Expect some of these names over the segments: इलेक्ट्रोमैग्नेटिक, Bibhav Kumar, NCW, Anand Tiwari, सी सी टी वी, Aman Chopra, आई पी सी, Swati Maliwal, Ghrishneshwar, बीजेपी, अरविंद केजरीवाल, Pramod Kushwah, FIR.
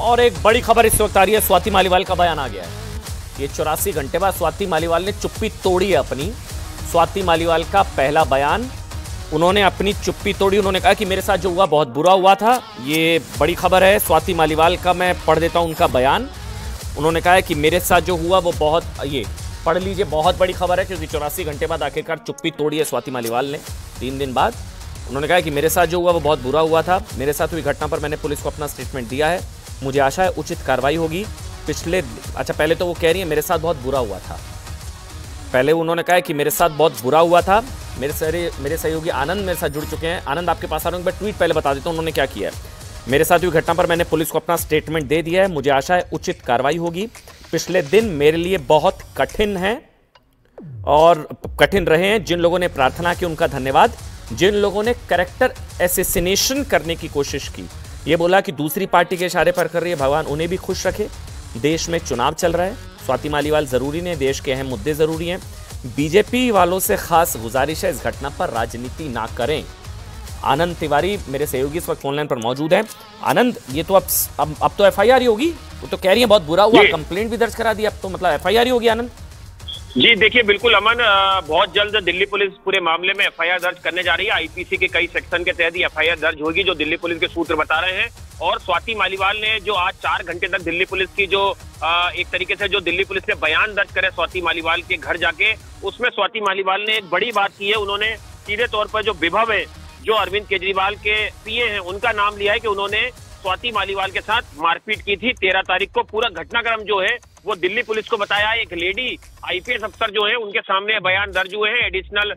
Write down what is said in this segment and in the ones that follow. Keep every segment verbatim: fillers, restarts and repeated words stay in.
और एक बड़ी खबर इस वक्त आ रही है, स्वाति मालीवाल का बयान आ गया है। ये चौरासी घंटे बाद स्वाति मालीवाल ने चुप्पी तोड़ी है अपनी। स्वाति मालीवाल का पहला बयान, उन्होंने अपनी चुप्पी तोड़ी। उन्होंने कहा कि मेरे साथ जो हुआ बहुत बुरा हुआ था। ये बड़ी खबर है, स्वाति मालीवाल का मैं पढ़ देता हूँ उनका बयान। उन्होंने कहा है कि मेरे साथ जो हुआ वो बहुत, ये पढ़ लीजिए, बहुत बड़ी खबर है क्योंकि चौरासी घंटे बाद आखिरकार चुप्पी तोड़ी है स्वाति मालीवाल ने, तीन दिन बाद। उन्होंने कहा कि मेरे साथ जो हुआ वो बहुत बुरा हुआ था। मेरे साथ हुई घटना पर मैंने पुलिस को अपना स्टेटमेंट दिया है। मुझे आशा है उचित कार्रवाई होगी। पिछले अच्छा पहले तो वो कह रही है मेरे साथ बहुत बुरा हुआ था। पहले उन्होंने कहा कि मेरे साथ बहुत बुरा हुआ था। मेरे सारे मेरे सहयोगी आनंद मेरे साथ जुड़ चुके हैं। आनंद आपके पास आ रहा हूँ, मैं ट्वीट पहले बता देता हूँ उन्होंने क्या किया है। मेरे साथ हुई घटना पर मैंने पुलिस को अपना स्टेटमेंट दे दिया है। मुझे आशा है उचित कार्रवाई होगी। पिछले दिन मेरे लिए बहुत कठिन हैं और कठिन रहे हैं। जिन लोगों ने प्रार्थना की उनका धन्यवाद। जिन लोगों ने कैरेक्टर एसेसिनेशन करने की कोशिश की, ये बोला कि दूसरी पार्टी के इशारे पर कर रही है, भगवान उन्हें भी खुश रखे। देश में चुनाव चल रहा है, स्वाति मालीवाल ज़रूरी नहीं, देश के अहम मुद्दे ज़रूरी हैं। बीजेपी वालों से खास गुजारिश है, इस घटना पर राजनीति ना करें। आनंद तिवारी मेरे सहयोगी इस वक्त ऑनलाइन पर मौजूद हैं। आनंद, ये तो अब अब, अब तो एफ आई आर ही होगी। वो तो कह रही है बहुत बुरा हुआ, कंप्लेंट भी दर्ज करा दी, अब तो मतलब एफ आई आर ही होगी। आनंद जी देखिए, बिल्कुल अमन, बहुत जल्द दिल्ली पुलिस पूरे मामले में एफ आई आर दर्ज करने जा रही है। आई पी सी के कई सेक्शन के तहत ही एफ आई आर दर्ज होगी, जो दिल्ली पुलिस के सूत्र बता रहे हैं। और स्वाति मालीवाल ने जो आज चार घंटे तक दिल्ली पुलिस की जो आ, एक तरीके से जो दिल्ली पुलिस ने बयान दर्ज करे स्वाति मालीवाल के घर जाके, उसमें स्वाति मालीवाल ने एक बड़ी बात की है। उन्होंने सीधे तौर पर जो विभव है, जो अरविंद केजरीवाल के पीए हैं, उनका नाम लिया है कि उन्होंने स्वाति मालीवाल के साथ मारपीट की थी तेरह तारीख को। पूरा घटनाक्रम जो है वो दिल्ली पुलिस को बताया। एक लेडी आई पी एस अफसर जो है उनके सामने बयान दर्ज हुए हैं। Additional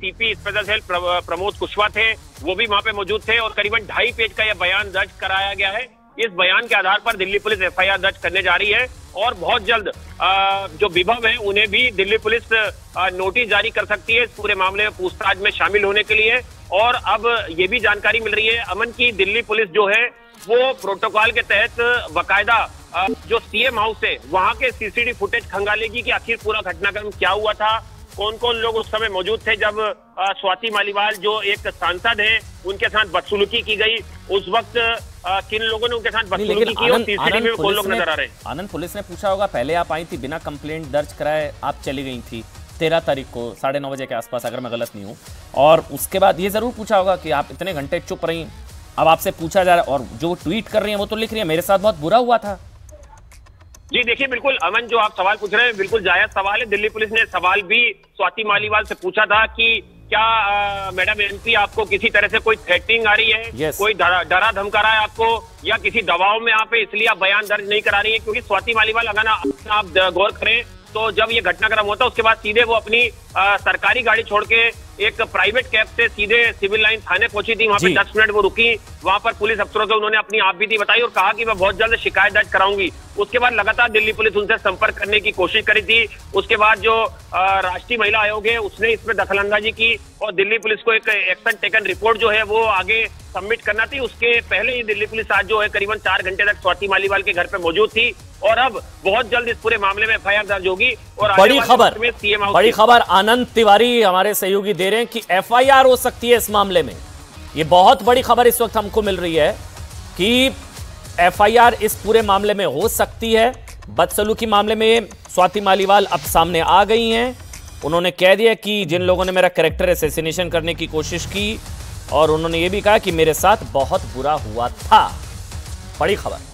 C P special cell Pramod Kushwah थे, वो भी वहां पे मौजूद थे और करीबन ढाई पेज का यह बयान दर्ज कराया गया है। इस बयान के आधार पर Delhi police F I R दर्ज करने जा रही है और बहुत जल्द आ, जो विभव है उन्हें भी दिल्ली पुलिस आ, नोटिस जारी कर सकती है इस पूरे मामले में पूछताछ में शामिल होने के लिए। और अब ये भी जानकारी मिल रही है अमन की, दिल्ली पुलिस जो है वो प्रोटोकॉल के तहत बाकायदा जो सी एम हाउस है वहां के सी सी टी वी footage खंगालेगी कि आखिर पूरा घटनाक्रम क्या हुआ था, कौन कौन लोग उस समय मौजूद थे जब स्वाति मालीवाल जो एक सांसद हैं उनके साथ बदसलूकी की गई, उस वक्त किन लोगों ने उनके साथ बदसलूकी की और सी सी टी वी में कौन लोग नजर आ रहे हैं। आनंद, पुलिस ने पूछा होगा पहले आप आई थी बिना कंप्लेंट दर्ज कराए, आप चली गई थी तेरह तारीख को साढ़े नौ बजे के आसपास अगर मैं गलत नहीं हूँ, और उसके बाद ये जरूर पूछा होगा कि आप इतने घंटे चुप रही, अब आपसे पूछा जा रहा है। और जो ट्वीट कर रही हैं वो तो लिख रही है मेरे साथ बहुत बुरा हुआ था। जी देखिए, बिल्कुल अमन, जो आप सवाल पूछ रहे हैं बिल्कुल जायज सवाल है। दिल्ली पुलिस ने सवाल भी स्वाति मालीवाल से पूछा था कि क्या मैडम एम पी आपको किसी तरह से कोई थ्रेटनिंग आ रही है, yes. कोई डरा धमका रहा है आपको, या किसी दबाव में आप इसलिए आप बयान दर्ज नहीं करा रही है। क्योंकि स्वाति मालीवाल, अगर आप गौर करें तो जब ये घटनाक्रम होता है उसके बाद सीधे वो अपनी आ, सरकारी गाड़ी छोड़ के एक प्राइवेट कैब से सीधे सिविल लाइन थाने पहुंची थी। वहां पे दस मिनट वो रुकी, वहां पर पुलिस अफसरों से उन्होंने अपनी आपबीती बताई और कहा कि मैं बहुत जल्द शिकायत दर्ज कराऊंगी। उसके बाद लगातार दिल्ली पुलिस उनसे संपर्क करने की कोशिश करी थी। उसके बाद जो राष्ट्रीय महिला आयोग है उसने इसमें दखलंदाजी की और दिल्ली पुलिस को एक एक्शन टेकन रिपोर्ट जो है वो आगे सबमिट करना थी। उसके पहले ही दिल्ली पुलिस आज जो है करीबन चार घंटे तक स्वाति मालीवाल के घर पर मौजूद थी और अब बहुत जल्द इस पूरे मामले में एफ आई आर दर्ज होगी। और बड़ी खबर, बड़ी खबर आनंद तिवारी हमारे सहयोगी दे रहे हैं कि एफ आई आर हो सकती है इस मामले में। ये बहुत बड़ी खबर इस वक्त हमको मिल रही है कि एफ आई आर इस पूरे मामले में हो सकती है। बदसलूकी मामले में स्वाति मालीवाल अब सामने आ गई हैं। उन्होंने कह दिया कि जिन लोगों ने मेरा कैरेक्टर एसेसिनेशन करने की कोशिश की, और उन्होंने ये भी कहा कि मेरे साथ बहुत बुरा हुआ था। बड़ी खबर।